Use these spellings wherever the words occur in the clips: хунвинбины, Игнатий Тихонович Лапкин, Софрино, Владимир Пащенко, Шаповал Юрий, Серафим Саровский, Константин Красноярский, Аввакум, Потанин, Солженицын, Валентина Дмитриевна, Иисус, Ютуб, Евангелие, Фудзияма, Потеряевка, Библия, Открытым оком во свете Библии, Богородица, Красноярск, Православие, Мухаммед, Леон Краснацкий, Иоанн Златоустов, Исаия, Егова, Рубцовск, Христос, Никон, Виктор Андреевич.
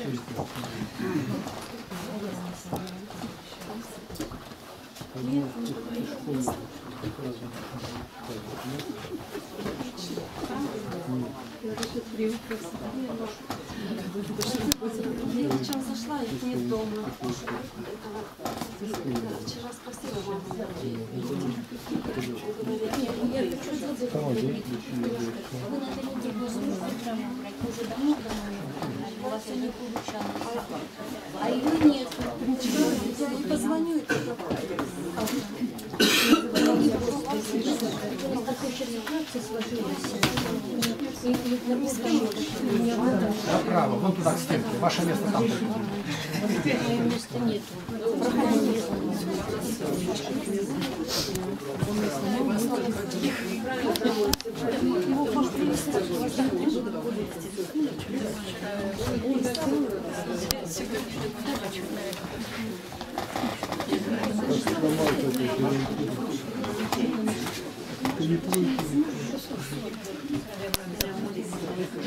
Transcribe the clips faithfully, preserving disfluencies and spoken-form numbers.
Я сейчас зашла, их нет дома. Вчера спросила вам. Я хочу сделать. Вы на этой неделе нужны прямо уже давно домой. У вас я не получала. А ее нет. Я не позвоню и так направо, вон туда к стенке. Ваше место там.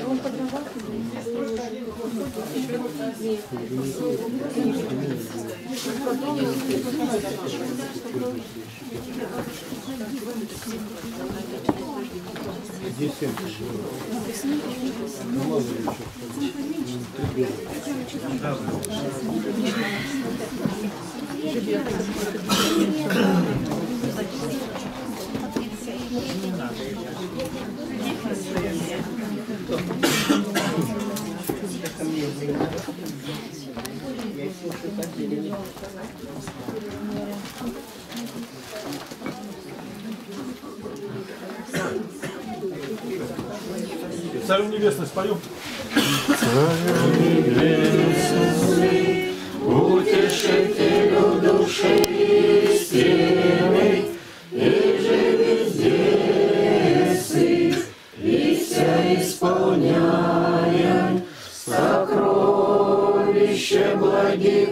Он подорвал? Царю небесный споем. Царю небесный, утешителю души истины, и живи здесь, и вся исполняем сокровища благих,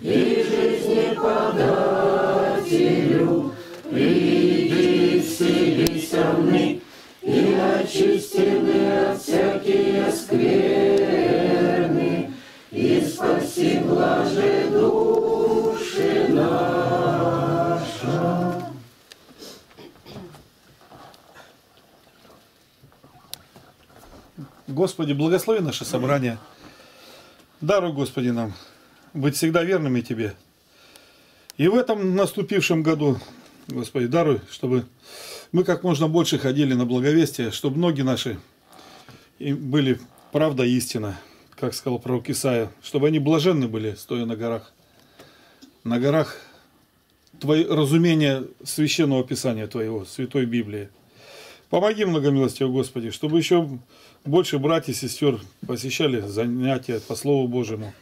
и жизни подателю, приди вселися и очистены от всякие скверны, и спаси блаже души наша. Господи, благослови наше собрание. Даруй, Господи, нам быть всегда верными Тебе. И в этом наступившем году, Господи, даруй, чтобы мы как можно больше ходили на благовестие, чтобы ноги наши были правда и истина, как сказал пророк Исаия, чтобы они блаженны были, стоя на горах. На горах Твое разумение священного Писания Твоего, Святой Библии. Помоги, многомилостивый Господи, чтобы еще больше братьев и сестер посещали занятия по Слову Божьему,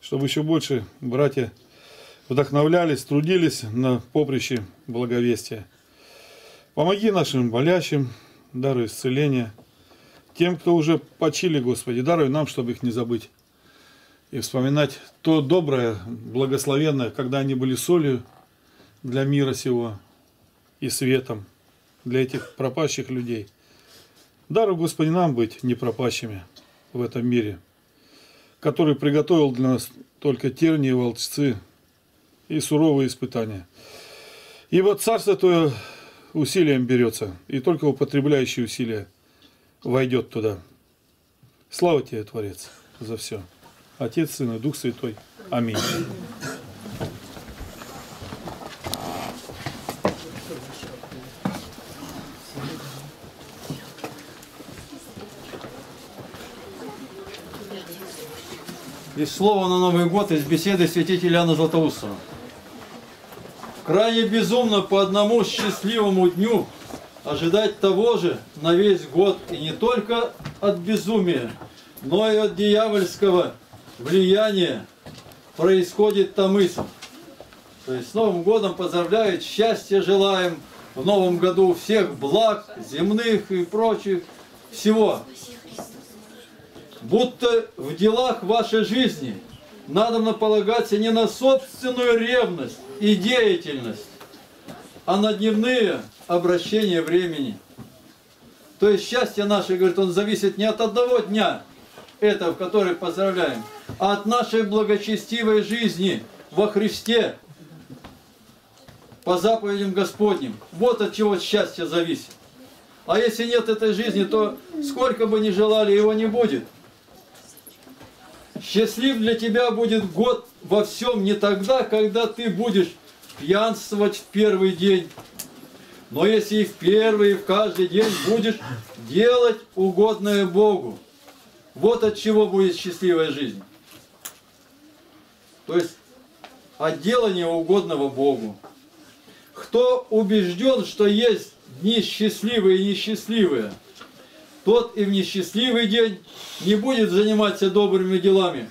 чтобы еще больше братья вдохновлялись, трудились на поприще благовестия. Помоги нашим болящим, даруй исцеление. Тем, кто уже почили, Господи, даруй нам, чтобы их не забыть. И вспоминать то доброе, благословенное, когда они были солью для мира сего и светом для этих пропащих людей. Даруй, Господи, нам быть не пропащими в этом мире, который приготовил для нас только тернии, волчцы и суровые испытания. Ибо Царство Твое усилием берется, и только употребляющий усилия войдет туда. Слава Тебе, Творец, за все. Отец, Сын и Дух Святой. Аминь. Из слова на Новый год из беседы святителя Иоанна Златоустова. Крайне безумно по одному счастливому дню ожидать того же на весь год, и не только от безумия, но и от дьявольского влияния происходит та мысль. То есть с Новым годом поздравляют, счастья желаем в Новом году, всех благ земных и прочих всего. Будто в делах вашей жизни надобно полагаться не на собственную ревность и деятельность, а на дневные обращения времени. То есть счастье наше, говорит он, зависит не от одного дня, это, в который поздравляем, от нашей благочестивой жизни во Христе по заповедям Господним. Вот от чего счастье зависит. А если нет этой жизни, то сколько бы ни желали, его не будет. Счастлив для тебя будет год во всем не тогда, когда ты будешь пьянствовать в первый день, но если и в первый, и в каждый день будешь делать угодное Богу. Вот от чего будет счастливая жизнь. То есть от делания угодного Богу. Кто убежден, что есть дни счастливые и несчастливые, тот и в несчастливый день не будет заниматься добрыми делами,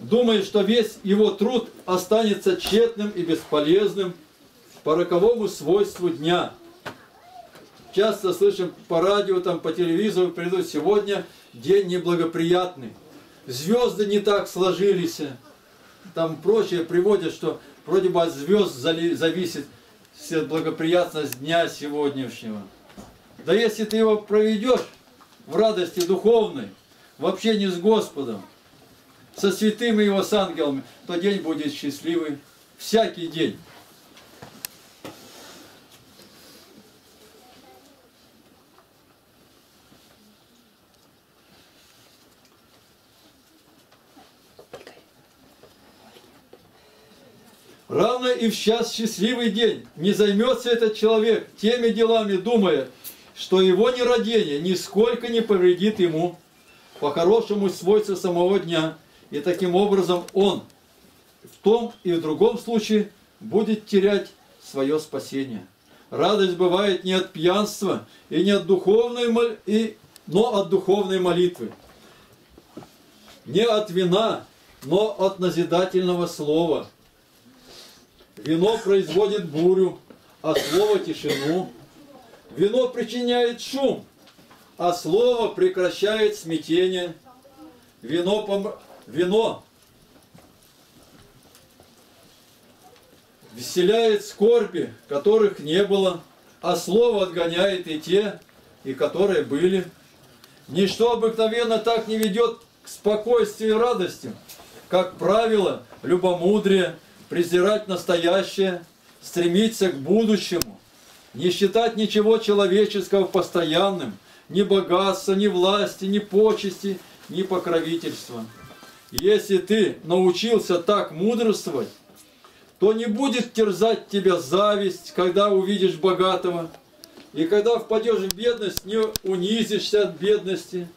думая, что весь его труд останется тщетным и бесполезным по роковому свойству дня. Часто слышим по радио, там, по телевизору, придут: сегодня день неблагоприятный, звезды не так сложились, там прочее приводят, что вроде бы от звезд зависит благоприятность дня сегодняшнего. Да если ты его проведешь в радости духовной, в общении с Господом, со святыми его, с ангелами, то день будет счастливый, всякий день. Равно и в час счастливый день не займется этот человек теми делами, думая, что его нерадение нисколько не повредит ему по хорошему свойству самого дня, и таким образом он в том и в другом случае будет терять свое спасение. Радость бывает не от пьянства, и не от духовной мол... и... но от духовной молитвы, не от вина, но от назидательного слова. Вино производит бурю, а слово – тишину. Вино причиняет шум, а слово прекращает смятение. Вино, пом... Вино веселяет скорби, которых не было, а слово отгоняет и те, и которые были. Ничто обыкновенно так не ведет к спокойствию и радости, как правило, любомудрие, презирать настоящее, стремиться к будущему, не считать ничего человеческого постоянным, ни богатства, ни власти, ни почести, ни покровительства. Если ты научился так мудрствовать, то не будет терзать тебя зависть, когда увидишь богатого, и когда впадешь в бедность, не унизишься от бедности,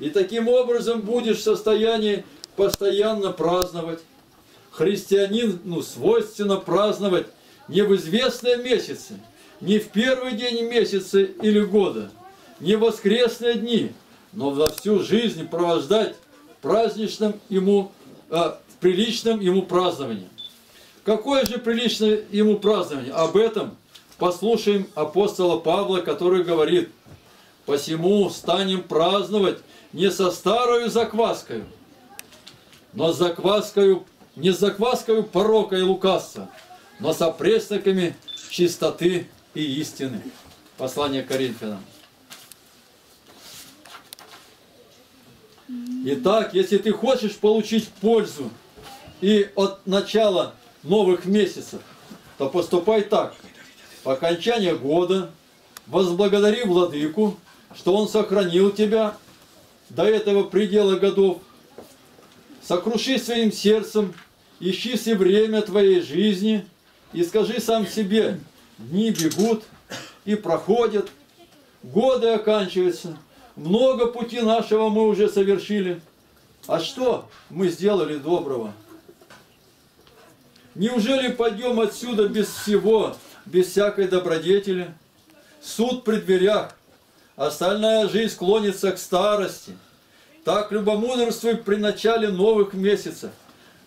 и таким образом будешь в состоянии постоянно праздновать. Христианину свойственно праздновать не в известные месяцы, не в первый день месяца или года, не в воскресные дни, но во всю жизнь провождать в праздничном ему, э, в приличном ему праздновании. Какое же приличное ему празднование? Об этом послушаем апостола Павла, который говорит: «Посему станем праздновать не со старою закваскою, но с закваскою, не с закваскою порока и лукавства, но со пресноками чистоты и истины». Послание к Коринфянам. Итак, если ты хочешь получить пользу и от начала новых месяцев, то поступай так: по окончании года возблагодари Владыку, что Он сохранил тебя до этого предела годов. Сокруши своим сердцем, ищи все время твоей жизни и скажи сам себе: дни бегут и проходят, годы оканчиваются, много пути нашего мы уже совершили. А что мы сделали доброго? Неужели пойдем отсюда без всего, без всякой добродетели? Суд при дверях, остальная жизнь клонится к старости. Так любомудрствуй при начале новых месяцев.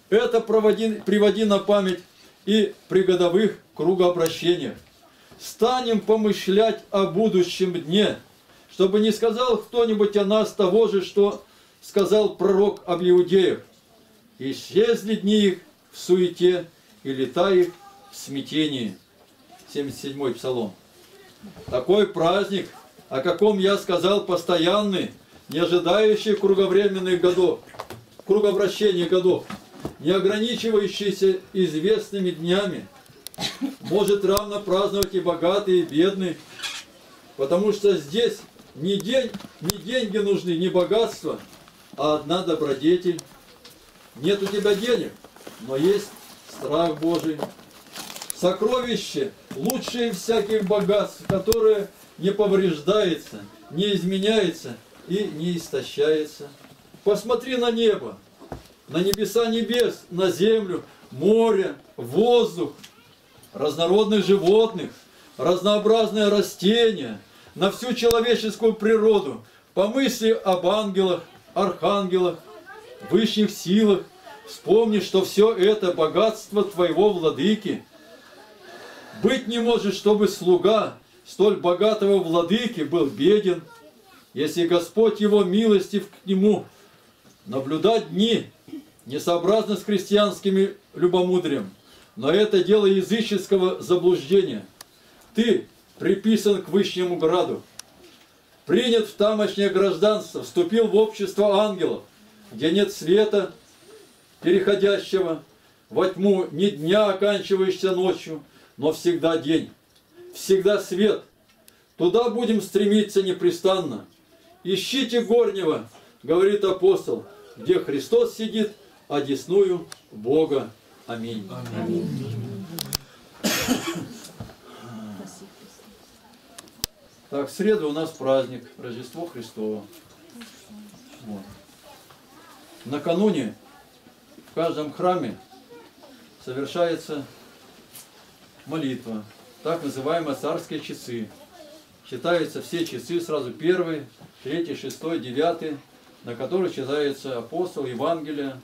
Это проводи, приводи на память и при годовых кругообращениях. Станем помышлять о будущем дне, чтобы не сказал кто-нибудь о нас того же, что сказал пророк об иудеях: «Исчезли дни их в суете, и лета их в смятении». семьдесят седьмой псалом. Такой праздник, о каком я сказал, постоянный, не ожидающий круговременных годов, круговращение годов, не ограничивающийся известными днями, может равно праздновать и богатый, и бедный, потому что здесь не, день, не деньги нужны, не богатство, а одна добродетель. Нет у тебя денег, но есть страх Божий. Сокровище лучшее всяких богатств, которое не повреждается, не изменяется и не истощается. Посмотри на небо, на небеса небес, на землю, море, воздух, разнородных животных, разнообразные растения, на всю человеческую природу, помысли об ангелах, архангелах, высших силах, вспомни, что все это богатство твоего владыки. Быть не может, чтобы слуга столь богатого владыки был беден, если Господь его милостив к нему. Наблюдать дни несообразно с христианскими любомудрием, но это дело языческого заблуждения. Ты приписан к высшему граду, принят в тамошнее гражданство, вступил в общество ангелов, где нет света переходящего во тьму, ни дня оканчиваешься ночью, но всегда день, всегда свет. Туда будем стремиться непрестанно. Ищите горнего, говорит апостол, где Христос сидит, одесную Бога. Аминь. Аминь. Аминь. Так, в среду у нас праздник, Рождество Христово. Вот. Накануне в каждом храме совершается молитва, так называемые царские часы. Читаются все часы, сразу первый, третий, шестой, девятый, на которых читается апостол, Евангелие,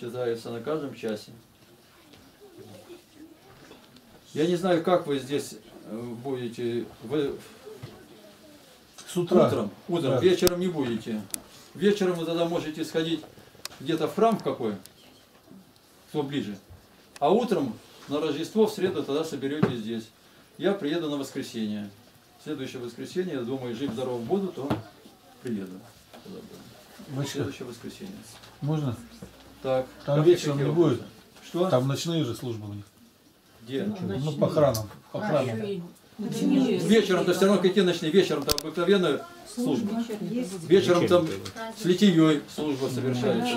читается на каждом часе. Я не знаю, как вы здесь будете, вы с утра. утром, утром да. Вечером не будете. Вечером вы тогда можете сходить где-то в храм какой, кто ближе. А утром на Рождество в среду тогда соберетесь здесь. Я приеду на воскресенье. Следующее воскресенье, я думаю, жив-здоров буду, то приеду. Мачка, следующее воскресенье. Можно? Так. Там вечером не будет. Вопросы? Что? Там ночные же службы у них. Где? Ну, ну по храмам. По храмам. Вечером-то все равно какие ночные? Вечером-то обыкновенная служба. Вечером там с литией служба совершается.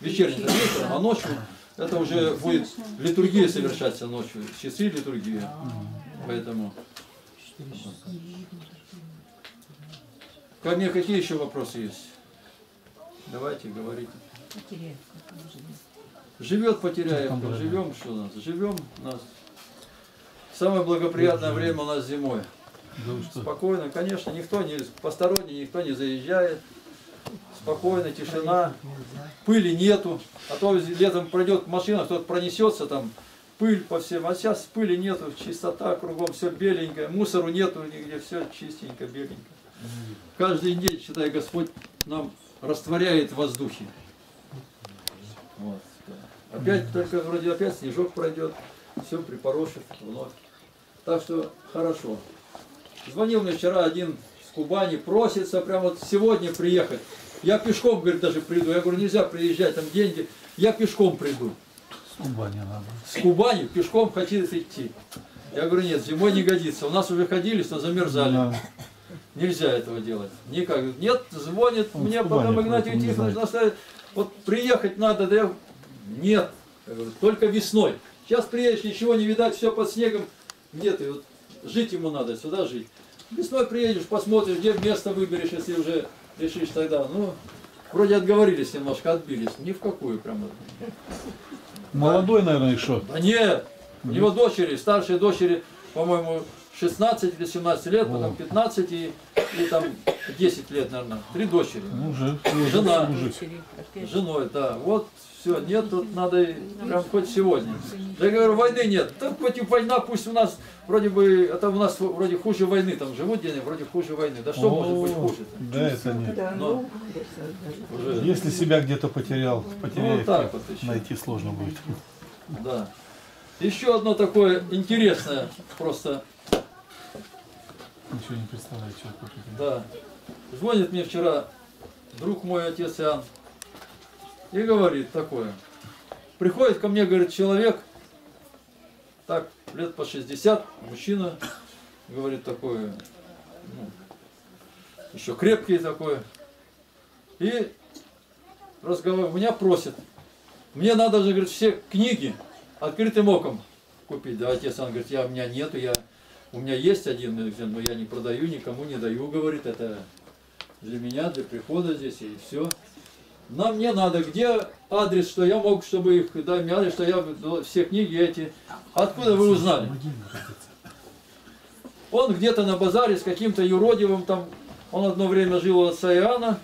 Вечерний вечером, а ночью это уже будет литургия совершаться ночью. Часы литургии. Поэтому. Ко мне какие еще вопросы есть? Давайте, говорите. Живет Потеряевка, живем, что у нас? Живем у нас. Самое благоприятное время у нас зимой. Спокойно, конечно, никто не посторонний, никто не заезжает. Спокойно, тишина, пыли нету. А то летом пройдет машина, кто-то пронесется, там пыль по всем. А сейчас пыли нету, чистота кругом, все беленькое, мусору нету нигде, все чистенько, беленько. Каждый день, считай, Господь нам растворяет в воздухе. Вот. Опять только вроде опять снежок пройдет, все припорошит вновь. Так что хорошо. Звонил мне вчера один с Кубани, просится прям вот сегодня приехать. Я пешком, говорит, даже приду. Я говорю, нельзя приезжать, там деньги. Я пешком приду. С Кубани надо. С Кубани пешком хотелось идти. Я говорю, нет, зимой не годится. У нас уже ходили, что замерзали. Да. Нельзя этого делать. Никак. Нет, звонит он мне, потом Игнатий Тихонович, вот приехать надо, да я... Нет, я говорю, только весной. Сейчас приедешь, ничего не видать, все под снегом. Где ты? Вот жить ему надо, сюда жить. Весной приедешь, посмотришь, где место выберешь, если уже решишь тогда. Ну, вроде отговорились немножко, отбились. Ни в какую прямо. Молодой, наверное, еще. Да нет, у него дочери, старшие дочери, по-моему, шестнадцать или семнадцать лет, о, потом пятнадцать и, и там десять лет, наверное. Три дочери. Мужик. Жена. Мужик. Женой, да. Вот все, нет, тут надо прям хоть сегодня. Я говорю, войны нет. Так хоть и война, пусть у нас вроде бы, это у нас вроде хуже войны, там живут деньги, вроде хуже войны. Да что о, может быть хуже? Да, это нет. Но, уже... Если себя где-то потерял, потеряешь, ну, вот вот найти сложно будет. Да. Еще одно такое интересное просто... Ничего не представляю, человек. Да. Звонит мне вчера друг мой, отец Иоанн. И говорит такое. Приходит ко мне, говорит, человек, так, лет по шестьдесят, мужчина, говорит, такое, ну, еще крепкий такой. И разговор, меня просит, мне надо же, говорит, все книги открытым оком купить. Да, отец, он говорит, я, у меня нету, я, у меня есть один, но я не продаю, никому не даю, говорит, это для меня, для прихода здесь, и все. Нам мне надо, где адрес, что я мог, чтобы их, дай мне адрес, что я все книги эти, откуда вы узнали? Он где-то на базаре с каким-то юродивым там, он одно время жил у отца Иоанна,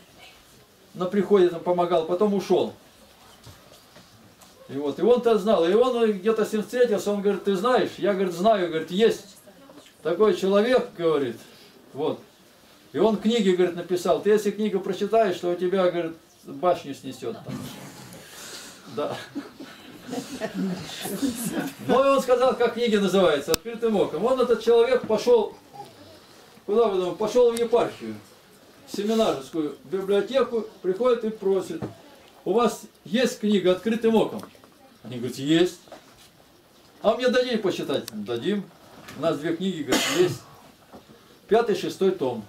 на приходе там помогал, потом ушел. И вот, и он-то знал, и он где-то с ним встретился, он говорит, ты знаешь? Я, говорит, знаю, говорит, есть такой человек, говорит, вот. И он книги, говорит, написал, ты если книгу прочитаешь, то у тебя, говорит, башню снесет там. Да. Ну и он сказал, как книги называются, открытым оком. Он, этот человек, пошел, куда вы думаете, пошел в епархию, в семинарскую библиотеку, приходит и просит, у вас есть книга открытым оком? Они говорят, есть. А мне дадим почитать? Дадим. У нас две книги, говорит, есть. Пятый, шестой том.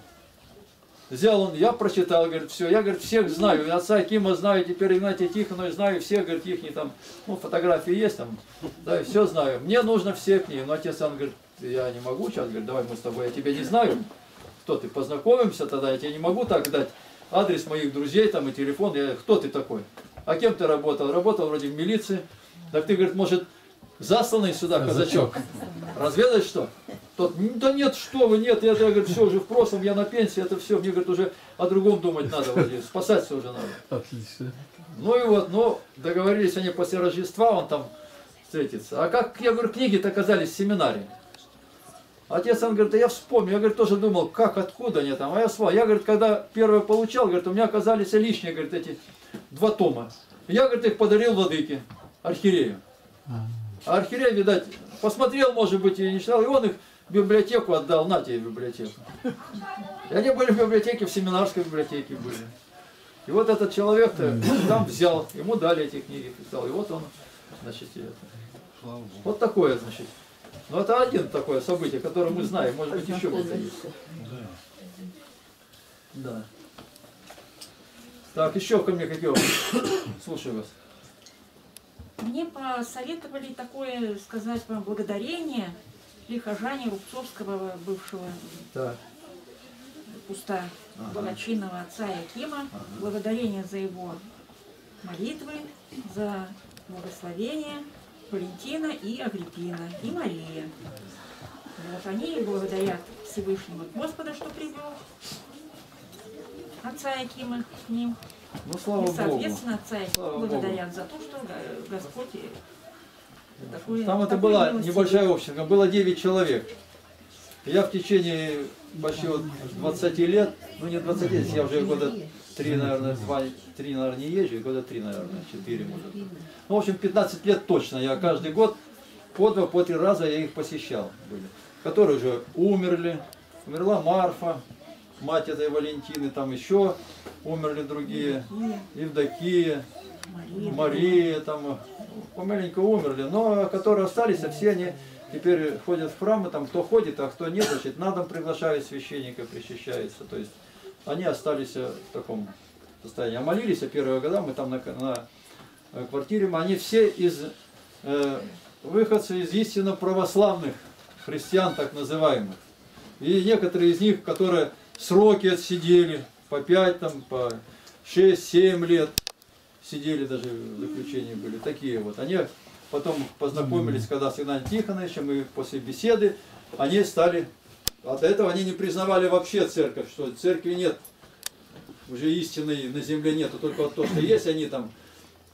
Взял он, я прочитал, говорит, все, я, говорит, всех знаю, отца Акима знаю, теперь Игнатия Тихоновича знаю, всех, говорит, их не там, ну, фотографии есть там, да, и все знаю, мне нужно все книги, но отец, он, говорит, я не могу сейчас, говорит, давай мы с тобой, я тебя не знаю, кто ты, познакомимся тогда, я тебе не могу так дать адрес моих друзей там и телефон, я, кто ты такой, а кем ты работал, работал вроде в милиции, так ты, говорит, может, засланный сюда казачок, разведай что? Тот, да нет, что вы, нет, это, я, говорит, все уже в прошлом, я на пенсии, это все, мне, говорит, уже о другом думать надо, вроде, спасаться уже надо. Отлично. Ну и вот, ну, договорились они после Рождества, он там встретится. А как, я говорю, книги-то оказались в семинарии? Отец, он говорит, да я вспомню, я, говорит, тоже думал, как, откуда они там, а я свал. Я, говорит, когда первое получал, говорит, у меня оказались лишние, говорит, эти два тома. Я, говорит, их подарил владыке, архиерею. А архиерей, видать, посмотрел, может быть, и не читал, и он их библиотеку отдал, на тебе библиотеку. И они были в библиотеке, в семинарской библиотеке были. И вот этот человек-то там взял, ему дали эти книги, писал. И вот он, значит, и это. Вот такое, значит. Ну это один такое событие, которое мы знаем, может быть, еще будет. Да. Так, еще ко мне хотел. Слушаю вас. Мне посоветовали такое, сказать вам, благодарение прихожане Рубцовского бывшего да. куста ага. благочинного отца Якима. Ага. Благодарение за его молитвы, за благословение Валентина и Агриппина, и Мария. Вот они благодарят Всевышнего Господа, что привел отца Якима к ним. Ну, слава и, соответственно, отца Якима благодарят Богу за то, что Господь... Такой, там это была милости. Небольшая община, было девять человек. Я в течение почти двадцати лет, ну не двадцати лет, я уже года три, наверное, два, три, наверное, не езжу, года три, наверное, четыре, может. Ну, в общем, пятнадцать лет точно я каждый год, по два, по три раза я их посещал. Были, которые уже умерли, умерла Марфа, мать этой Валентины, там еще умерли другие, Евдокия, Мария, Мария там... Помаленько умерли, но которые остались, а все они теперь ходят в храмы, там кто ходит, а кто нет, значит, на дом приглашают священника, причащается. То есть они остались в таком состоянии. А молились а первые года, мы там на, на квартире, они все из э, выходцы из истинно православных христиан, так называемых. И некоторые из них, которые сроки отсидели, по пять, там, по шесть-семь лет. Сидели даже в заключении были, такие вот. Они потом познакомились, когда с Игнатием Тихоновичем, и после беседы они стали... От этого они не признавали вообще церковь, что церкви нет, уже истины на земле нету, только вот то, что есть, они там,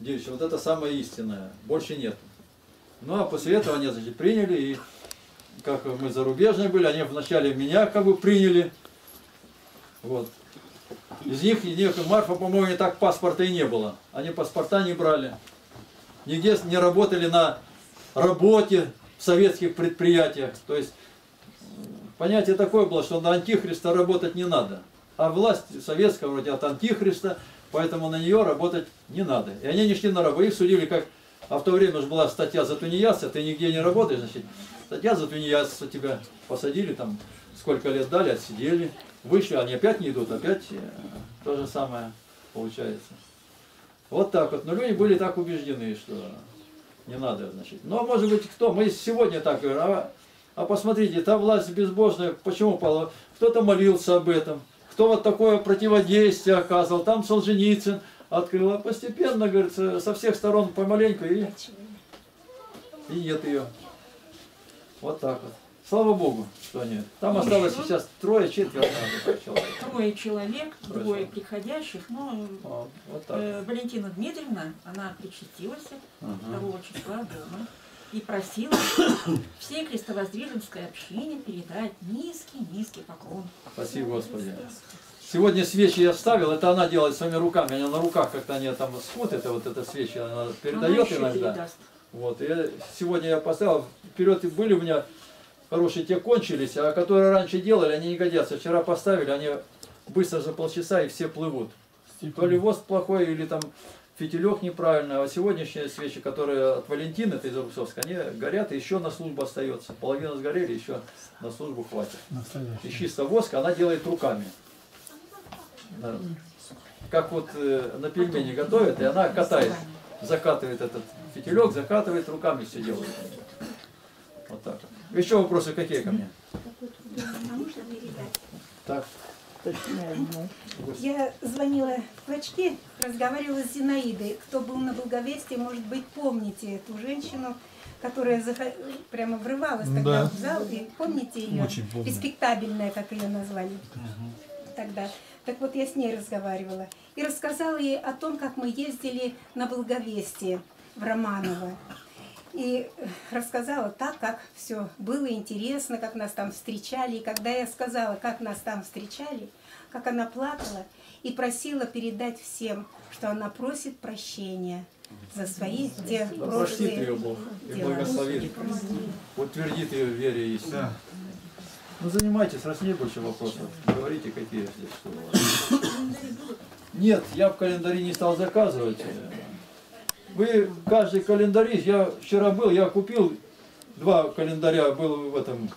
девичьи, вот это самое истинное, больше нет. Ну а после этого они, значит, приняли, и как мы зарубежные были, они вначале меня как бы приняли, вот. Из них, них Марфа, по-моему, и так паспорта и не было. Они паспорта не брали. Нигде не работали на работе в советских предприятиях. То есть понятие такое было, что на антихриста работать не надо. А власть советская вроде от антихриста поэтому на нее работать не надо. И они не шли на рабы, их судили как... А в то время уже была статья за тунеядца, ты нигде не работаешь, значит, статья за тунеядца, тебя посадили, там, сколько лет дали, отсидели, вышли, они опять не идут, опять то же самое получается. Вот так вот. Но люди были так убеждены, что не надо, значит. Но, может быть, кто? Мы сегодня так говорим. А, а посмотрите, та власть безбожная, почему пала? Кто-то молился об этом, кто вот такое противодействие оказывал, там Солженицын открыла постепенно, говорится, со всех сторон помаленьку, и, и нет ее. Вот так вот. Слава Богу, что нет. Там осталось сейчас трое, четверо человек. Трое человек, трое, трое приходящих. Ну, а, вот э, Валентина Дмитриевна, она причастилась второго ага. числа дома и просила всей крестовоздвиженской общине передать низкий-низкий поклон. Спасибо, Господи. Сегодня свечи я вставил, это она делает своими руками, она на руках как-то они там сход, это вот эта свеча, она передает она иногда. Передаст. Вот, и сегодня я поставил, вперед и были у меня хорошие, те кончились, а которые раньше делали, они не годятся. Вчера поставили, они быстро за полчаса и все плывут. То ли воск плохой, или там фитилек неправильно, а сегодняшние свечи, которые от Валентины, это из Рубцовска, они горят, и еще на службу остается. Половина сгорели, еще на службу хватит. И чисто воск она делает руками. Да. Как вот э, на пельмени готовят, и она катает, закатывает этот фитилек, закатывает, руками все делает. Вот так. Еще вопросы какие ко мне? Так. Я звонила в Клочки, разговаривала с Зинаидой. Кто был на Благовестии, может быть, помните эту женщину, которая заход... прямо врывалась тогда да. в зал. И помните ее? Респектабельная, как ее назвали угу. тогда. Так вот, я с ней разговаривала и рассказала ей о том, как мы ездили на Благовестие в Романово. И рассказала так, как все было интересно, как нас там встречали. И когда я сказала, как нас там встречали, как она плакала и просила передать всем, что она просит прощения за свои те да прошлые ее Бог и дела. Благословит, утвердит ее в вере и истине. Да. Ну, занимайтесь, раз не больше вопросов, говорите, какие здесь что у вас. Нет, я в календаре не стал заказывать. Вы каждый календарист, я вчера был, я купил два календаря, был в этом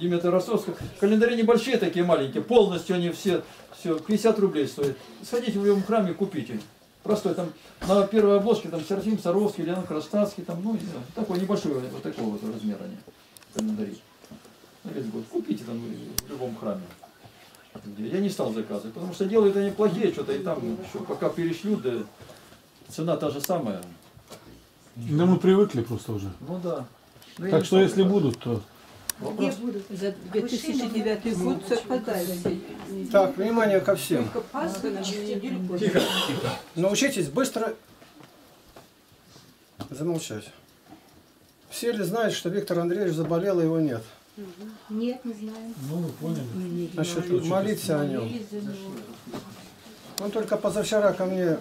Димитровске. Календари небольшие, такие маленькие, полностью они все, все пятьдесят рублей стоят. Сходите в любом храме, купите. Простой, там на первой обложке там Серафим Саровский, Леон Краснацкий, там, ну, такой небольшой, вот такого вот размера они, календари. На весь год. Купите там в любом храме. Я не стал заказывать, потому что делают они плохие что-то, и там еще пока перешлют, да... Цена та же самая. Да мы привыкли просто уже. Ну да. Но так что если так. будут, то... Вопрос? За две тысячи девятый год совпадали. Так, внимание ко всем. Тихо. Научитесь быстро замолчать. Все ли знают, что Виктор Андреевич заболел, и его нет? Нет, не знаю. Ну, вы поняли. Значит, молиться о нем. Он только позавчера ко мне...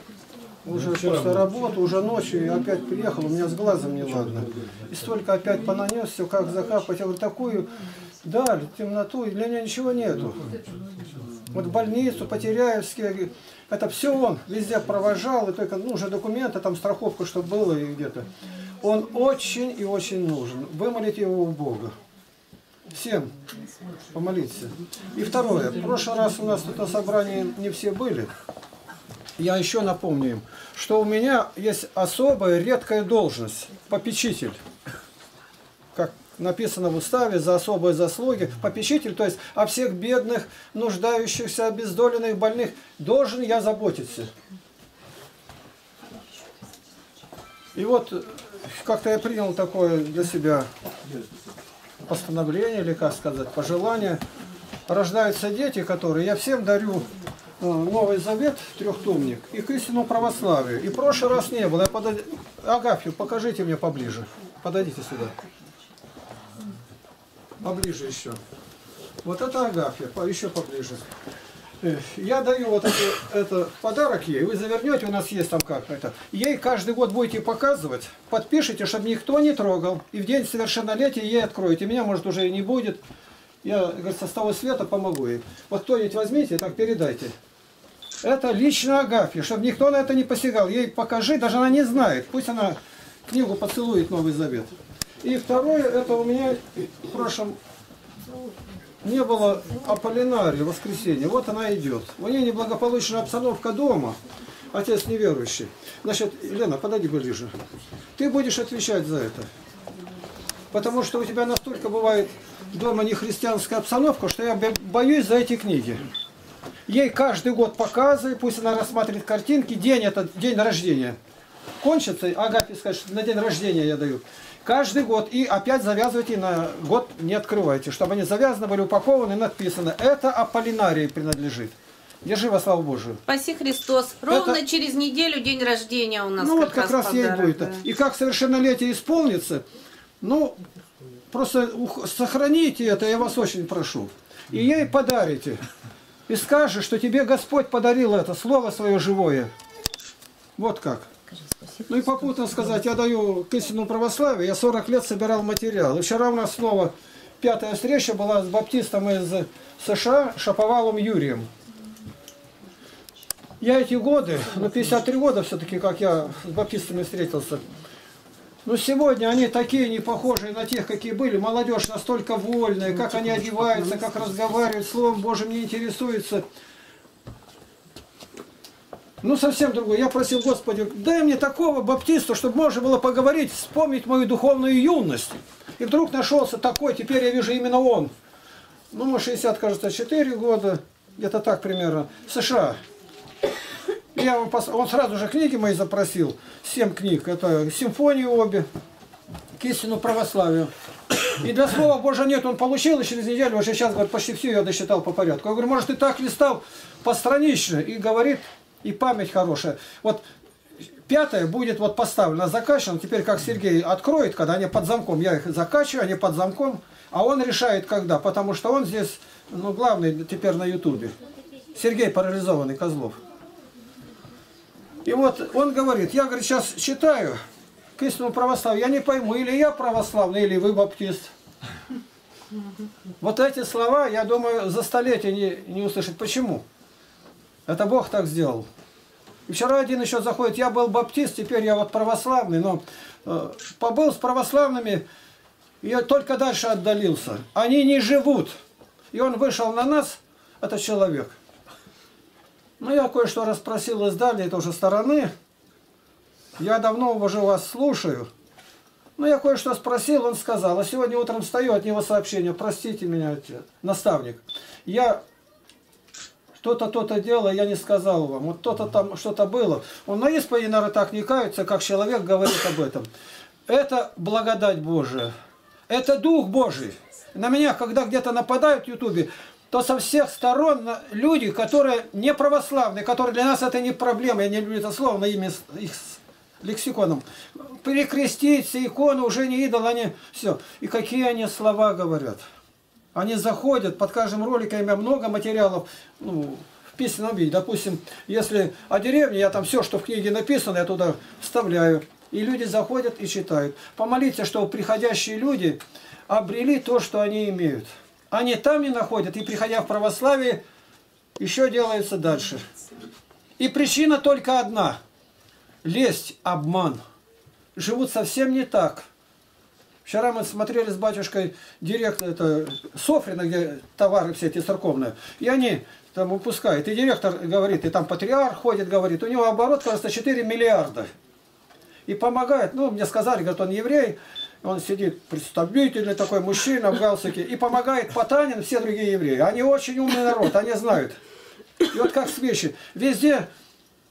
Уже после работы, уже ночью, и опять приехал, у меня с глазом неладно. И столько опять понанес, все как закапать. Я говорю, такую даль, темноту, и для меня ничего нету. Вот больницу, Потеряевские, это все он везде провожал, и только нужны документы, там страховка, чтобы было и где-то. Он очень и очень нужен. Вымолите его у Бога. Всем помолиться. И второе, в прошлый раз у нас тут на собрании не все были. Я еще напомню им, что у меня есть особая редкая должность – попечитель. Как написано в уставе, за особые заслуги. Попечитель, то есть о всех бедных, нуждающихся, обездоленных, больных, должен я заботиться. И вот как-то я принял такое для себя постановление, или как сказать, пожелание. Рождаются дети, которые я всем дарю... Новый Завет, трехтомник, и к истинному православию. И в прошлый раз не было. Я подойд... Агафью, покажите мне поближе. Подойдите сюда. Поближе еще. Вот это Агафья, еще поближе. Я даю вот это, это подарок ей. Вы завернете, у нас есть там как-то. Ей каждый год будете показывать. Подпишите, чтобы никто не трогал. И в день совершеннолетия ей откроете. Меня, может, уже и не будет. Я, говорит, со того света помогу ей. Вот кто-нибудь возьмите и так передайте. Это лично Агафья, чтобы никто на это не посягал. Ей покажи, даже она не знает. Пусть она книгу поцелует Новый Завет. И второе, это у меня в прошлом не было Аполлинария в воскресенье. Вот она идет. У нее неблагополучная обстановка дома. Отец неверующий. Значит, Лена, подойди ближе. Ты будешь отвечать за это. Потому что у тебя настолько бывает дома нехристианская обстановка, что я боюсь за эти книги. Ей каждый год показывают, пусть она рассматривает картинки, день этот, день рождения. Кончится, Агафья скажет, на день рождения я даю. Каждый год. И опять завязывайте на год, не открывайте, чтобы они завязаны были, упакованы, написано. Это Аполлинарии принадлежит. Держи во славу Божию. Спаси Христос. Ровно это... через неделю день рождения у нас. Ну как вот как раз, раз ей будет. Да. И как совершеннолетие исполнится, ну просто сохраните это, я вас очень прошу. И ей подарите. И скажешь, что тебе Господь подарил это, слово свое живое. Вот как. Ну и попутно сказать, я даю к истинному православию, я сорок лет собирал материал. И вчера у нас снова пятая встреча была с баптистом из США, Шаповалом Юрием. Я эти годы, ну пятьдесят три года все-таки, как я с баптистами встретился, но сегодня они такие не похожие на тех, какие были. Молодежь настолько вольная, как они одеваются, как разговаривают, Словом Божьим не интересуются. Ну, совсем другое. Я просил Господи, дай мне такого баптиста, чтобы можно было поговорить, вспомнить мою духовную юность. И вдруг нашелся такой, теперь я вижу именно он. Ну, ему шестьдесят, кажется, четыре года, где-то так примерно, в США. Я, он сразу же книги мои запросил, семь книг, это симфонии обе, к истину православию. И для Слова Божьего нет, он получил, и через неделю, уже сейчас, говорит, почти все я досчитал по порядку. Я говорю, может, ты так листал постранично, и говорит, и память хорошая. Вот пятая будет вот поставлена, закачана, теперь как Сергей откроет, когда они под замком, я их закачиваю, они под замком, а он решает, когда, потому что он здесь, ну, главный теперь на Ютубе. Сергей парализованный, Козлов. И вот он говорит, я, говорит, сейчас читаю к истинному православию, я не пойму, или я православный, или вы баптист. Вот эти слова, я думаю, за столетие не, не услышать. Почему? Это Бог так сделал. И вчера один еще заходит, я был баптист, теперь я вот православный, но э, побыл с православными, и я только дальше отдалился. Они не живут. И он вышел на нас, этот человек. Ну, я кое-что расспросил из дальней тоже стороны. Я давно уже вас слушаю. Ну, я кое-что спросил, он сказал. А сегодня утром встаю, от него сообщение. Простите меня, наставник. Я что-то, то-то делал, я не сказал вам. Вот то-то там что-то было. Он на исповеди, наверное, так не кается, как человек говорит об этом. Это благодать Божия. Это Дух Божий. На меня, когда где-то нападают в Ютубе, то со всех сторон люди, которые не православные, которые для нас это не проблема, я не люблю это слово, но ими их лексиконом, перекреститься, иконы, уже не идол, они все. И какие они слова говорят. Они заходят, под каждым роликом у меня много материалов, ну, в письменном виде. Допустим, если о деревне, я там все, что в книге написано, я туда вставляю. И люди заходят и читают. Помолитесь, чтобы приходящие люди обрели то, что они имеют. Они там не находят, и приходя в православие, еще делается дальше. И причина только одна. Лесть, обман. Живут совсем не так. Вчера мы смотрели с батюшкой директор, это Софрина, где товары все эти церковные, и они там выпускают. И директор говорит, и там патриарх ходит, говорит, у него оборот, кажется, четыре миллиарда. И помогает, ну, мне сказали, говорят, он еврей. Он сидит, представительный такой мужчина в галстуке, и помогает Потанин, все другие евреи. Они очень умный народ, они знают. И вот как свечи. Везде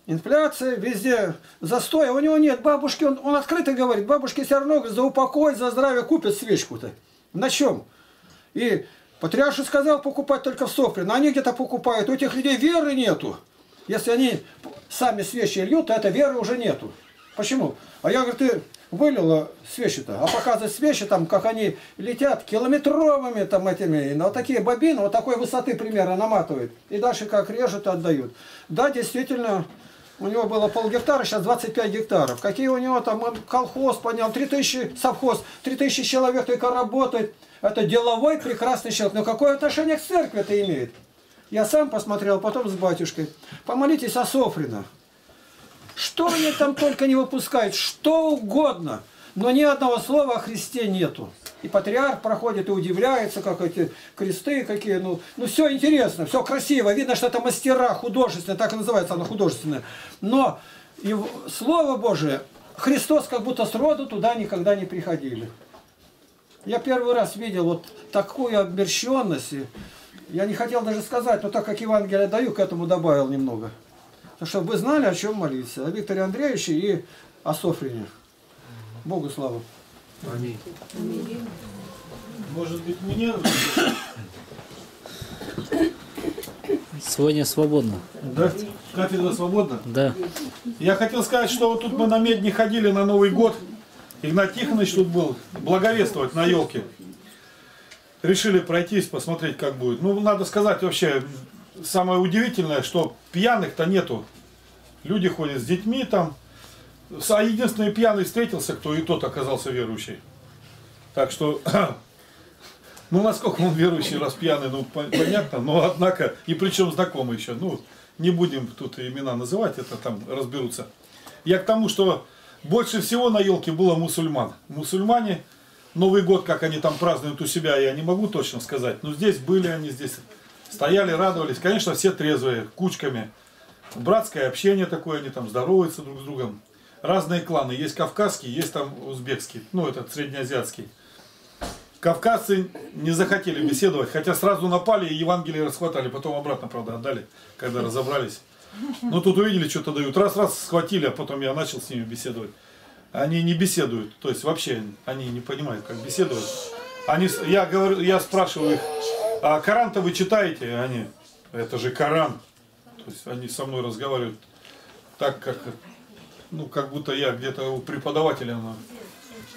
инфляция, везде застой. У него нет бабушки, он, он открыто говорит, бабушки все равно за упокой, за здравие купят свечку-то. На чем? И патриарш сказал покупать только в Софрино, они где-то покупают. У этих людей веры нету. Если они сами свечи льют, то этой веры уже нету. Почему? А я говорю, ты... вылила свечи-то, а показывать свечи там, как они летят километровыми там этими, вот такие бобины, вот такой высоты примерно наматывают, и дальше как режут и отдают. Да, действительно, у него было полгектара, сейчас двадцать пять гектаров. Какие у него там, колхоз поднял, три тысячи, совхоз, три тысячи человек только работает. Это деловой прекрасный человек, но какое отношение к церкви это имеет? Я сам посмотрел, потом с батюшкой. Помолитесь о Софрино. Что они там только не выпускают, что угодно, но ни одного слова о Христе нету. И патриарх проходит и удивляется, как эти кресты какие. Ну, ну все интересно, все красиво. Видно, что это мастера художественные, так и называется она художественная. Но и Слово Божие, Христос как будто сроду туда никогда не приходили. Я первый раз видел вот такую обмерщенность. Я не хотел даже сказать, но так как Евангелие даю, к этому добавил немного. Чтобы вы знали, о чем молиться. О Викторе Андреевиче и о Софрине. Богу слава. Аминь. Может быть, меня? Сегодня свободно. Да? Кафедра свободна? Да. Я хотел сказать, что вот тут мы на медне ходили на Новый год. Игнатий Тихонович тут был благовествовать на елке. Решили пройтись, посмотреть, как будет. Ну, надо сказать вообще, самое удивительное, что пьяных-то нету. Люди ходят с детьми там. А единственный пьяный встретился, кто и тот оказался верующий. Так что, ну насколько он верующий, раз пьяный, ну понятно, но однако, и причем знакомый еще. Ну, не будем тут имена называть, это там разберутся. Я к тому, что больше всего на елке было мусульман. Мусульмане, Новый год, как они там празднуют у себя, я не могу точно сказать. Но здесь были они, здесь стояли, радовались. Конечно, все трезвые, кучками. Братское общение такое, они там здороваются друг с другом. Разные кланы. Есть кавказский, есть там узбекский. Ну, этот среднеазиатский. Кавказцы не захотели беседовать, хотя сразу напали и Евангелие расхватали. Потом обратно, правда, отдали, когда разобрались. Но тут увидели, что-то дают. Раз-раз схватили, а потом я начал с ними беседовать. Они не беседуют. То есть вообще они не понимают, как беседовать. Они, я, говорю, я спрашиваю их, а Коран-то вы читаете? Они, это же Коран. То есть они со мной разговаривают так, как... Ну, как будто я где-то у преподавателя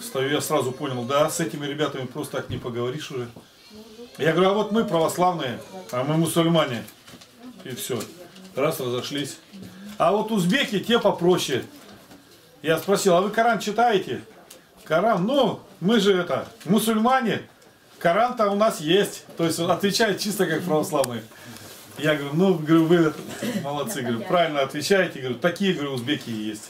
стою, я сразу понял, да, с этими ребятами просто так не поговоришь уже. Я говорю, а вот мы православные, а мы мусульмане. И все. Раз, разошлись. А вот узбеки, те попроще. Я спросил, а вы Коран читаете? Коран, ну, мы же это, мусульмане, Коран-то у нас есть. То есть он отвечает чисто как православные. Я говорю, ну, говорю, вы молодцы, говорю, правильно отвечаете, говорю, такие, говорю, узбеки есть.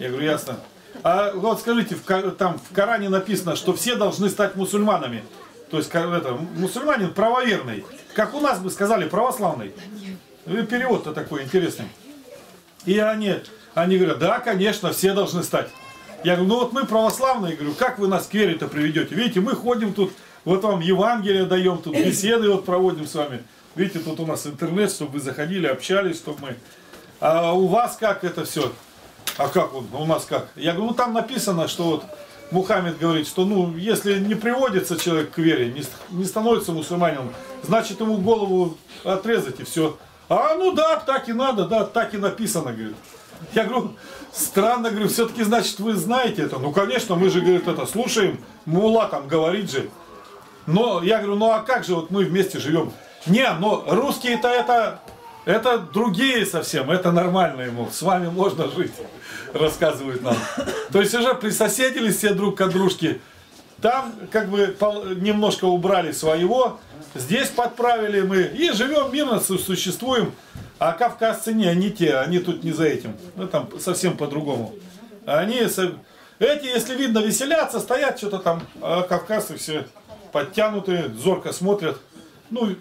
Я говорю, ясно. А вот скажите, в, там в Коране написано, что все должны стать мусульманами. То есть это, мусульманин правоверный. Как у нас бы сказали, православный. Перевод-то такой интересный. И они, они говорят, да, конечно, все должны стать. Я говорю, ну вот мы православные, говорю, как вы нас к вере-то приведете? Видите, мы ходим тут, вот вам Евангелие даем, тут беседы вот проводим с вами. Видите, тут у нас интернет, чтобы вы заходили, общались, чтобы мы... А у вас как это все? А как он? У нас как? Я говорю, ну там написано, что вот Мухаммед говорит, что ну если не приводится человек к вере, не, не становится мусульманином, значит ему голову отрезать и все. А ну да, так и надо, да, так и написано, говорит. Я говорю, странно, говорю, все-таки значит вы знаете это. Ну конечно, мы же, говорит, это слушаем, мулла там говорит же. Но я говорю, ну а как же вот мы вместе живем? Не, но русские-то это, это другие совсем, это нормально ему, с вами можно жить, рассказывают нам. То есть уже присоседились все друг к дружке, там как бы немножко убрали своего, здесь подправили мы и живем мирно, существуем. А кавказцы не, они те, они тут не за этим, ну там совсем по-другому. Они, эти, если видно, веселятся, стоят что-то там, а кавказцы все подтянутые, зорко смотрят, ну...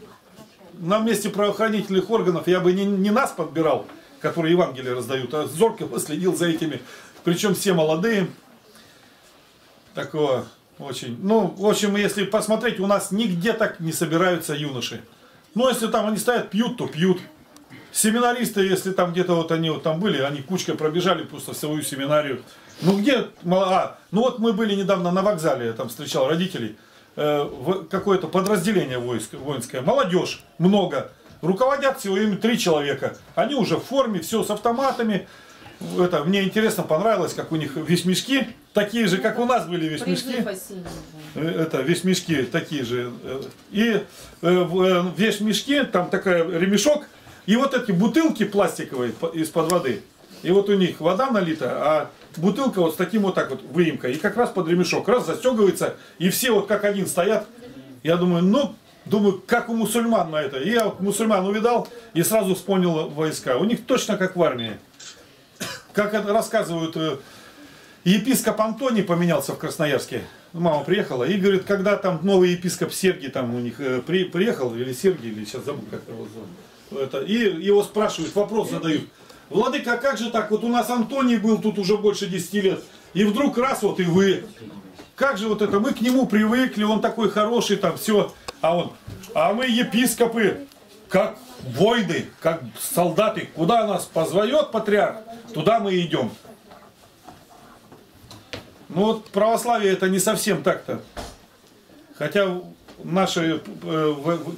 На месте правоохранительных органов я бы не, не нас подбирал, которые Евангелие раздают, а зорко последил за этими. Причем все молодые. Такого очень... Ну, в общем, если посмотреть, у нас нигде так не собираются юноши. Но если там они стоят, пьют, то пьют. Семинаристы, если там где-то вот они вот там были, они кучкой пробежали просто в свою семинарию. Ну, где... А, ну вот мы были недавно на вокзале, я там встречал родителей. Какое-то подразделение воинское, молодежь, много, руководят всего им три человека, они уже в форме, все с автоматами, это, мне интересно, понравилось, как у них вещмешки, такие же, как у нас были вещмешки, это, вещмешки такие же, и в вещмешке там такой ремешок, и вот эти бутылки пластиковые из-под воды, и вот у них вода налита, а бутылка вот с таким вот так вот выемкой. И как раз под ремешок. Раз застегивается. И все вот как один стоят. Я думаю, ну, Думаю, как у мусульман на это. Я мусульман увидал и сразу вспомнил войска. У них точно как в армии. Как это рассказывают, епископ Антоний поменялся в Красноярске. Мама приехала и говорит, когда там новый епископ Сергий там у них при, приехал, или Сергий, или сейчас забыл, как его зовут. Это, и его спрашивают, вопрос задают. Владыка, как же так? Вот у нас Антоний был тут уже больше десяти лет. И вдруг раз, вот и вы. Как же вот это? Мы к нему привыкли, он такой хороший, там все. А он, а мы епископы, как войны, как солдаты. Куда нас позвает патриарх, туда мы идем. Ну вот православие это не совсем так-то. Хотя наши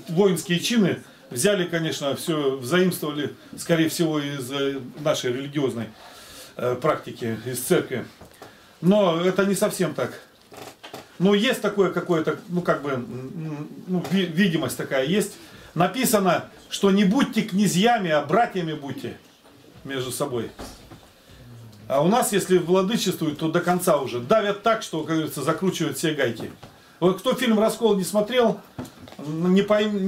воинские чины взяли, конечно, все взаимствовали, скорее всего, из нашей религиозной практики, из церкви. Но это не совсем так. Но есть такое какое-то, ну как бы, ну, видимость такая есть. Написано, что не будьте князьями, а братьями будьте между собой. А у нас, если владычествуют, то до конца уже. Давят так, что, как говорится, закручивают все гайки. Вот кто фильм «Раскол» не смотрел, не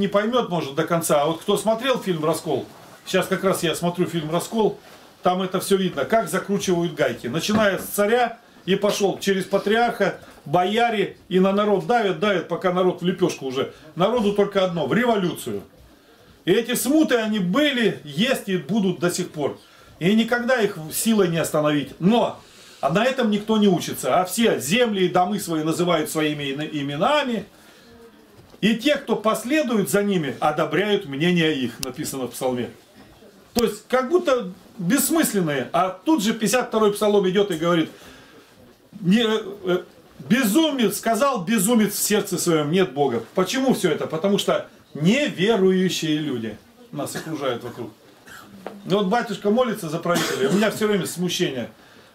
поймет, может, до конца. А вот кто смотрел фильм «Раскол», сейчас как раз я смотрю фильм «Раскол», там это все видно, как закручивают гайки. Начиная с царя и пошел через патриарха, бояре, и на народ давят, давят, пока народ в лепешку уже. Народу только одно, в революцию. И эти смуты, они были, есть и будут до сих пор. И никогда их силой не остановить. Но а на этом никто не учится. А все земли и домы свои называют своими именами. И те, кто последует за ними, одобряют мнение их, написано в псалме. То есть, как будто бессмысленные. А тут же пятьдесят второй псалом идет и говорит, безумец, сказал безумец в сердце своем, нет Бога. Почему все это? Потому что неверующие люди нас окружают вокруг. Ну вот батюшка молится за правителя, у меня все время смущение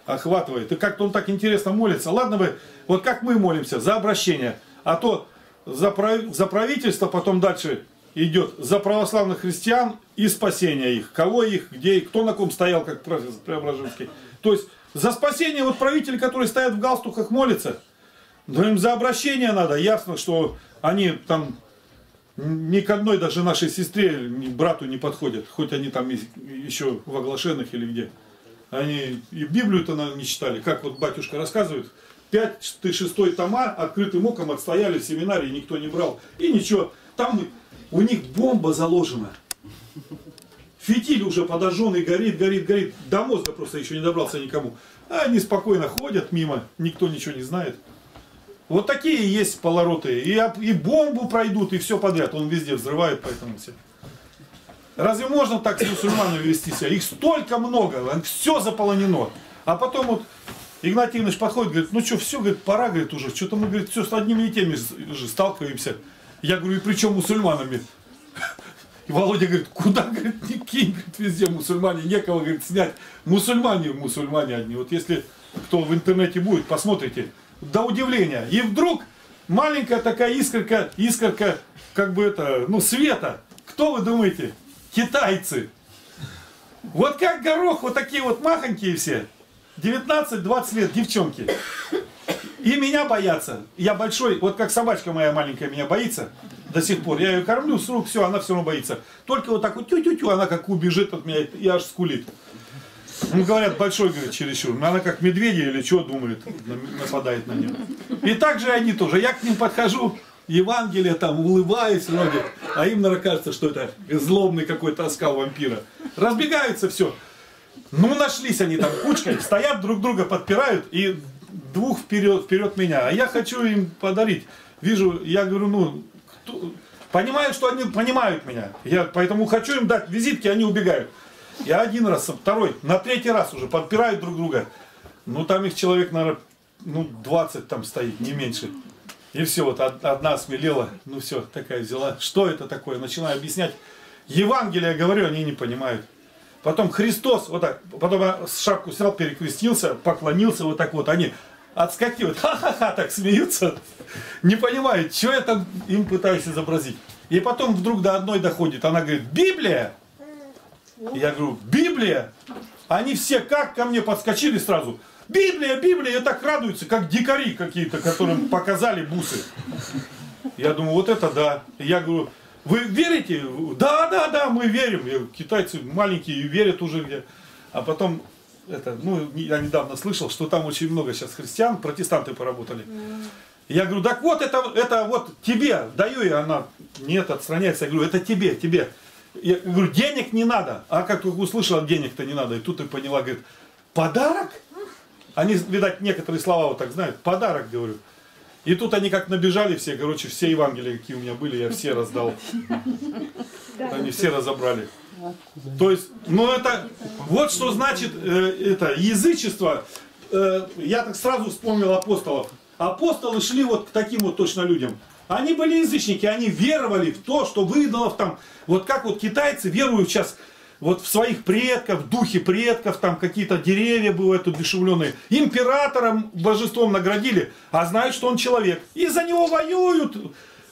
охватывает. И как-то он так интересно молится. Ладно бы, вот как мы молимся, за обращение. А то за правительство потом дальше идет, за православных христиан и спасение их. Кого их, где их, кто на ком стоял, как Преображенский. То есть за спасение вот правители, которые стоят в галстуках, молятся. Но им за обращение надо. Ясно, что они там... Ни к одной даже нашей сестре, брату не подходят, хоть они там еще в оглашенных или где. Они и Библию-то, наверное, не читали, как вот батюшка рассказывает. пять-шесть тома открытым оком отстояли в семинарии, никто не брал. И ничего, там у них бомба заложена. Фитиль уже подожжен и горит, горит, горит. До мозга просто еще не добрался никому. А они спокойно ходят мимо, никто ничего не знает. Вот такие есть полороты. И, и бомбу пройдут, и все подряд. Он везде взрывает, поэтому все. Разве можно так с мусульманами вести себя? Их столько много, все заполонено. А потом вот Игнатий Тихонович подходит, говорит, ну что, все, говорит, пора, говорит, уже. Что-то мы, говорит, все с одними и теми же сталкиваемся. Я говорю, и при чем мусульманами? И Володя говорит, куда, говорит, не кинь, говорит, везде мусульмане, некого, говорит, снять. Мусульмане, мусульмане одни. Вот если кто в интернете будет, посмотрите. До удивления. И вдруг маленькая такая искорка, искорка, как бы это, ну, света. Кто вы думаете? Китайцы. Вот как горох, вот такие вот махонькие все. девятнадцать-двадцать лет, девчонки. И меня боятся. Я большой, вот как собачка моя маленькая меня боится до сих пор. Я ее кормлю с рук, все, она все равно боится. Только вот так вот тю-тю-тю, она как убежит от меня и аж скулит. Ну, говорят, большой, говорит, чересчур. Она как медведя или что думает, нападает на него. И так же они тоже. Я к ним подхожу, Евангелие там, улыбаюсь, вроде, а им, наверное, кажется, что это злобный какой-то оскал вампира. Разбегаются все. Ну, нашлись они там кучкой, стоят, друг друга подпирают, и двух вперед, вперед меня. А я хочу им подарить. Вижу, я говорю, ну, кто... понимают, что они понимают меня. Я поэтому хочу им дать визитки, они убегают. Я один раз, второй, на третий раз уже подпирают друг друга. Ну там их человек, наверное, ну двадцать там стоит, не меньше. И все, вот одна осмелела, ну все, такая взяла. Что это такое? Начинаю объяснять. Евангелие, говорю, они не понимают. Потом Христос, вот так, потом шапку снял, перекрестился, поклонился, вот так вот. Они отскакивают, ха-ха-ха, так смеются. Не понимают, что я там им пытаюсь изобразить. И потом вдруг до одной доходит, она говорит, Библия! Я говорю, Библия? Они все как ко мне подскочили сразу. Библия, Библия, и так радуются, как дикари какие-то, которым показали бусы. Я думаю, вот это да. Я говорю, вы верите? Да, да, да, мы верим. Я, китайцы маленькие верят уже где. А потом, это, ну, я недавно слышал, что там очень много сейчас христиан, протестанты поработали. Я говорю, так вот, это, это вот тебе даю, и она, нет, отстраняется. Я говорю, это тебе, тебе. Я говорю, денег не надо. А как только услышала, денег-то не надо. И тут и поняла, говорит, подарок? Они, видать, некоторые слова вот так знают. Подарок, говорю. И тут они как набежали все, короче, все Евангелия, какие у меня были, я все раздал. Они все разобрали. То есть, ну это, вот что значит это язычество. Я так сразу вспомнил апостолов. Апостолы шли вот к таким вот точно людям. Они были язычники, они веровали в то, что в идолов там, вот как вот китайцы веруют сейчас вот в своих предков, в духе предков, там какие-то деревья бывают удушевленные. Императором, божеством наградили, а знают, что он человек. И за него воюют,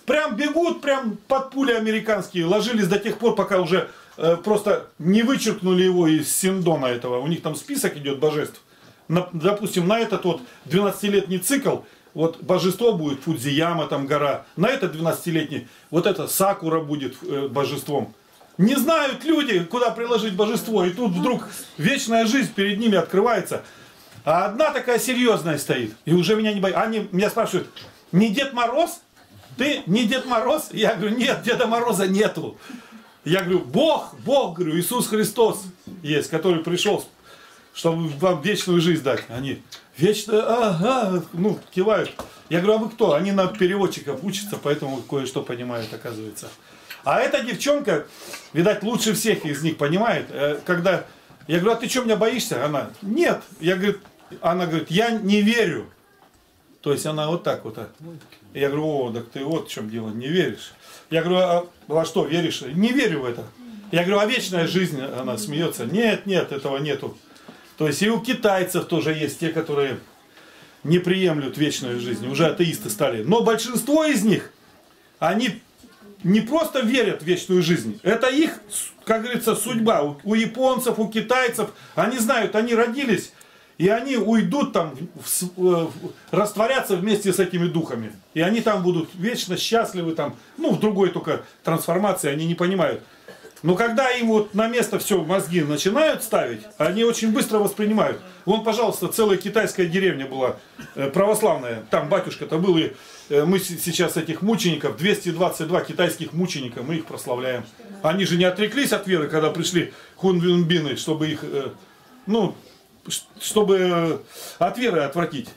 прям бегут, прям под пули американские, ложились до тех пор, пока уже э, просто не вычеркнули его из синдона этого. У них там список идет божеств. На, допустим, на этот вот двенадцатилетний цикл, вот божество будет Фудзияма, там гора. На этот двенадцатилетний, вот это Сакура будет э, божеством. Не знают люди, куда приложить божество. И тут вдруг вечная жизнь перед ними открывается. А одна такая серьезная стоит. И уже меня не боятся. Они меня спрашивают, не Дед Мороз? Ты не Дед Мороз? Я говорю, нет, Деда Мороза нету. Я говорю, Бог, Бог, говорю, Иисус Христос есть, который пришел, чтобы вам вечную жизнь дать. Они вечно, ага, ну, кивают. Я говорю, а вы кто? Они на переводчиков учатся, поэтому кое-что понимают, оказывается. А эта девчонка, видать, лучше всех из них понимает. Когда я говорю, а ты что, меня боишься? Она, нет. Я говорю, она говорит, я не верю. То есть она вот так вот. Я говорю, о, так ты вот в чем дело, не веришь. Я говорю, а во что веришь? Не верю в это. Я говорю, а вечная жизнь? Она смеется. Нет, нет, этого нету. То есть и у китайцев тоже есть те, которые не приемлют вечную жизнь. Уже атеисты стали. Но большинство из них, они не просто верят в вечную жизнь, это их, как говорится, судьба. У, у японцев, у китайцев, они знают, они родились, и они уйдут там, в, в, в, растворятся вместе с этими духами. И они там будут вечно счастливы, там, ну, в другой только трансформации, они не понимают. Но когда им вот на место все мозги начинают ставить, они очень быстро воспринимают. Вон, пожалуйста, целая китайская деревня была православная. Там батюшка-то был, и мы сейчас этих мучеников, двести двадцать два китайских мученика, мы их прославляем. Они же не отреклись от веры, когда пришли хунвинбины, чтобы их, ну, чтобы от веры отвратить.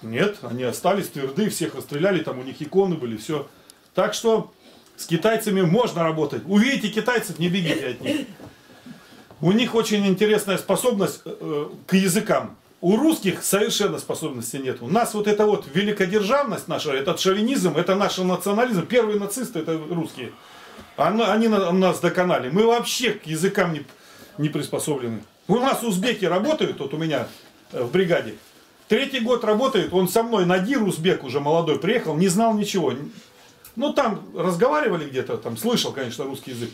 Нет, они остались тверды, всех расстреляли, там у них иконы были, все. Так что с китайцами можно работать. Увидите китайцев, не бегите от них. У них очень интересная способность э, к языкам. У русских совершенно способности нет. У нас вот эта вот великодержавность наша, этот шовинизм, это наш национализм. Первые нацисты это русские. Она, они на, нас доконали. Мы вообще к языкам не, не приспособлены. У нас узбеки работают, вот у меня э, в бригаде. Третий год работает, он со мной, Надир узбек уже молодой, приехал, не знал ничего. Ну, там разговаривали где-то, там слышал, конечно, русский язык.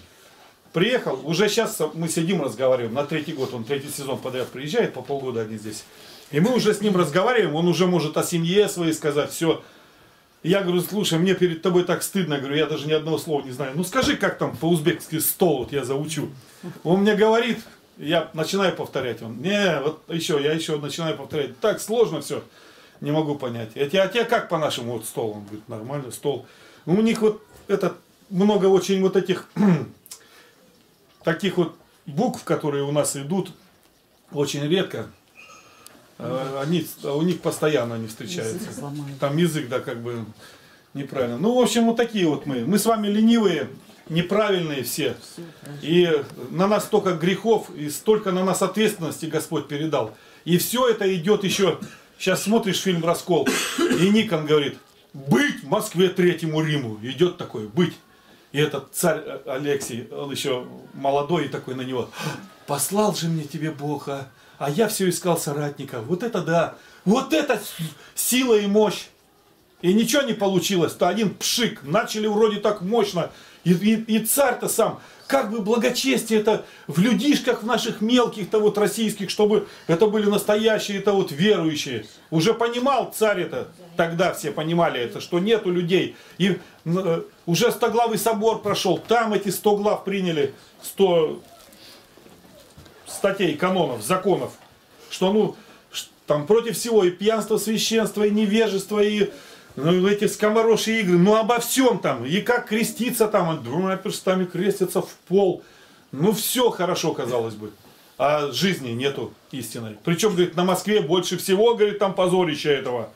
Приехал, уже сейчас мы сидим, разговариваем, на третий год, он третий сезон подряд приезжает, по полгода они здесь. И мы уже с ним разговариваем, он уже может о семье своей сказать, все. Я говорю, слушай, мне перед тобой так стыдно, я говорю, я даже ни одного слова не знаю. Ну, скажи, как там по-узбекски стол, вот я заучу. Он мне говорит, я начинаю повторять, он, не, вот еще, я еще начинаю повторять, так сложно все, не могу понять. Я тебе, а тебе как по-нашему вот стол? Он говорит, нормально, стол. У них вот это, много очень вот этих, таких вот букв, которые у нас идут, очень редко. Они, у них постоянно они встречаются. Там язык, да, как бы неправильно. Ну, в общем, вот такие вот мы. Мы с вами ленивые, неправильные все. И на нас столько грехов, и столько на нас ответственности Господь передал. И все это идет еще, сейчас смотришь фильм «Раскол», и Никон говорит, быть в Москве Третьему Риму. Идет такой, быть. И этот царь Алексий, он еще молодой, и такой на него, послал же мне тебе Бог, а, а я все искал соратников. Вот это да, вот это сила и мощь. И ничего не получилось, то один пшик, начали вроде так мощно. И, и, и царь-то сам как бы благочестие это в людишках в наших мелких-то вот российских, чтобы это были настоящие-то вот верующие. Уже понимал царь это, тогда все понимали это, что нету людей. И э, уже стоглавый собор прошел, там эти сто глав приняли, сто статей, канонов, законов, что ну, там против всего и пьянство, священство, и невежество, и... Ну, эти скоморошьи игры, ну обо всем там, и как креститься там, двумя перстами крестятся в пол. Ну все хорошо, казалось бы, а жизни нету истинной. Причем, говорит, на Москве больше всего, говорит, там позорища этого.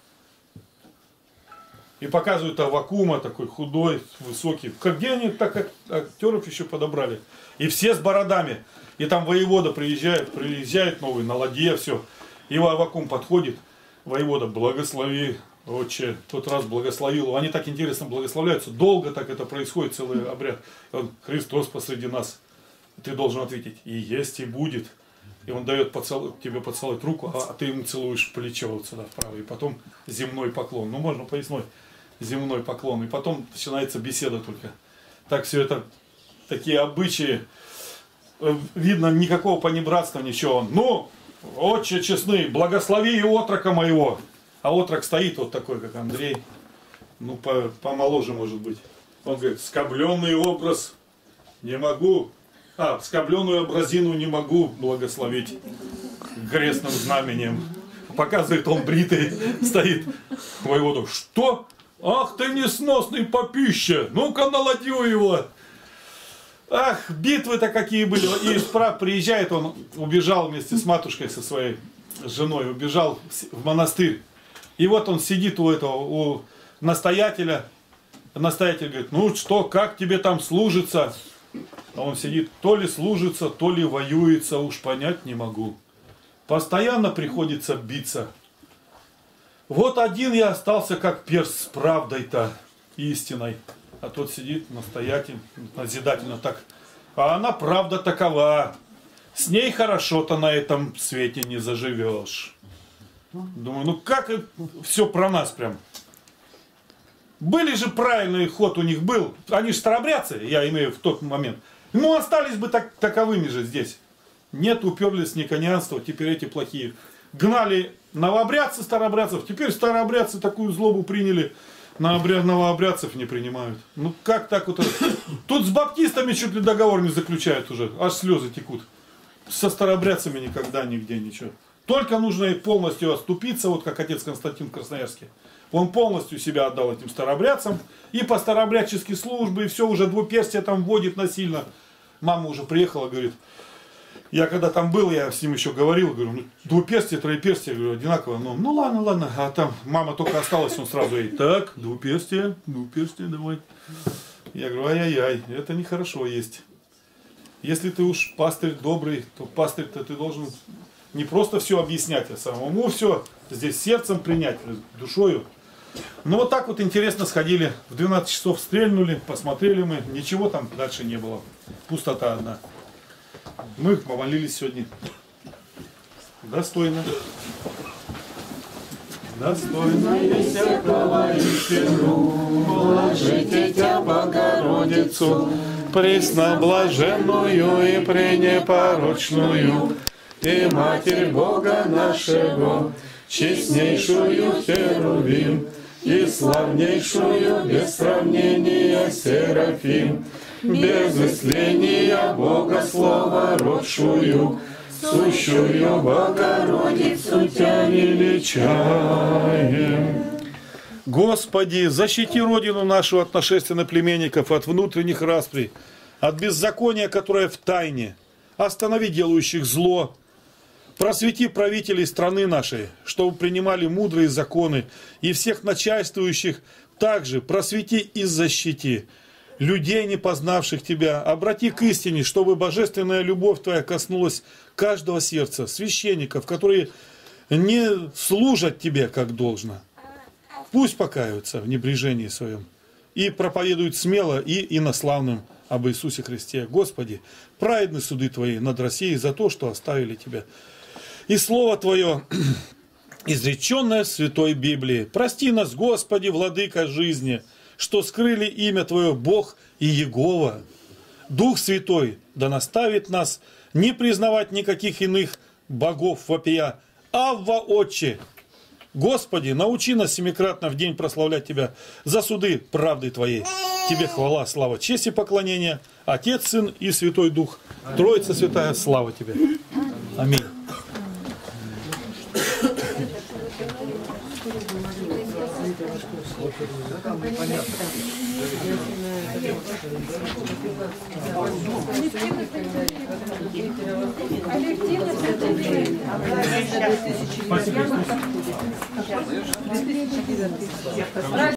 И показывают Аввакума, такой худой, высокий. Как где они так как актеров еще подобрали? И все с бородами. И там воевода приезжает, приезжает новый, на ладье, все. И Аввакум подходит, воевода, благослови. Отче, тот раз благословил. Они так интересно благословляются. Долго так это происходит, целый обряд. Он, Христос посреди нас. Ты должен ответить, и есть, и будет. И он дает поцелу... тебе поцеловать руку, а ты ему целуешь плечо вот сюда вправо. И потом земной поклон. Ну, можно поясной земной поклон. И потом начинается беседа только. Так все это, такие обычаи. Видно, никакого понебратства, ничего. Ну, отче честный, благослови и отрока моего. А отрок стоит вот такой, как Андрей, ну, по, помоложе, может быть. Он говорит, скобленный образ не могу, а, скобленную образину не могу благословить крестным знаменем. Показывает, он бритый стоит. Воеводу, что? Ах ты несносный попища, ну-ка наладью его. Ах, битвы-то какие были. И исправ приезжает, он убежал вместе с матушкой, со своей женой, убежал в монастырь. И вот он сидит у этого, у настоятеля. Настоятель говорит, ну что, как тебе там служится? А он сидит, то ли служится, то ли воюется, уж понять не могу. Постоянно приходится биться. Вот один я остался, как перст, с правдой-то, истиной. А тот сидит, настоятель, назидательно так. А она правда такова. С ней хорошо-то на этом свете не заживешь. Думаю, ну как все про нас прям. Были же правильный ход у них был. Они же старобрядцы, я имею в тот момент. Ну остались бы так, таковыми же здесь. Нет, уперлись в никонианство, теперь эти плохие. Гнали новообрядцы старобрядцев, теперь старообрядцы такую злобу приняли. Новообрядцев не принимают. Ну как так вот? Тут с баптистами чуть ли договор не заключают уже. Аж слезы текут. Со старообрядцами никогда, нигде ничего. Только нужно полностью оступиться, вот как отец Константин Красноярский. Он полностью себя отдал этим старообрядцам. И по старообрядческие службы, и все, уже двуперстие там вводит насильно. Мама уже приехала, говорит, я когда там был, я с ним еще говорил, говорю, ну, двуперстие, троеперстие, говорю, одинаково. Ну, ну ладно, ладно, а там мама только осталась, он сразу ей, так, двуперстие, двуперстие, давай. Я говорю, ай-яй-яй, это нехорошо есть. Если ты уж пастырь добрый, то пастырь-то ты должен... Не просто все объяснять, а самому все здесь сердцем принять, душою. Ну вот так вот интересно сходили. В двенадцать часов стрельнули, посмотрели мы. Ничего там дальше не было. Пустота одна. Мы помолились сегодня. Достойно. Достойно всякого истину, положите тебя Богородицу, пресноблаженную и пренепорочную, и Матерь Бога нашего, честнейшую Херувим, и славнейшую без сравнения Серафим, без истления Бога Слова родшую, сущую Богородицу Тя величаем. Господи, защити Родину нашу от нашествия наплеменников, от внутренних расприй, от беззакония, которое в тайне, останови делающих зло. Просвети правителей страны нашей, чтобы принимали мудрые законы, и всех начальствующих также просвети и защити. Людей, не познавших Тебя, обрати к истине, чтобы божественная любовь Твоя коснулась каждого сердца, священников, которые не служат Тебе как должно. Пусть покаются в небрежении своем и проповедуют смело и инославным об Иисусе Христе. Господи, праведны суды Твои над Россией за то, что оставили Тебя. И Слово Твое, изреченное в Святой Библии. Прости нас, Господи, Владыка жизни, что скрыли имя Твое Бог и Егова. Дух Святой да наставит нас не признавать никаких иных богов, вопия: «Авва, Отче! Господи, научи нас семикратно в день прославлять Тебя за суды правды Твоей. Тебе хвала, слава, честь и поклонение. Отец, Сын и Святой Дух. Троица Святая, слава Тебе». Аминь. Спасибо.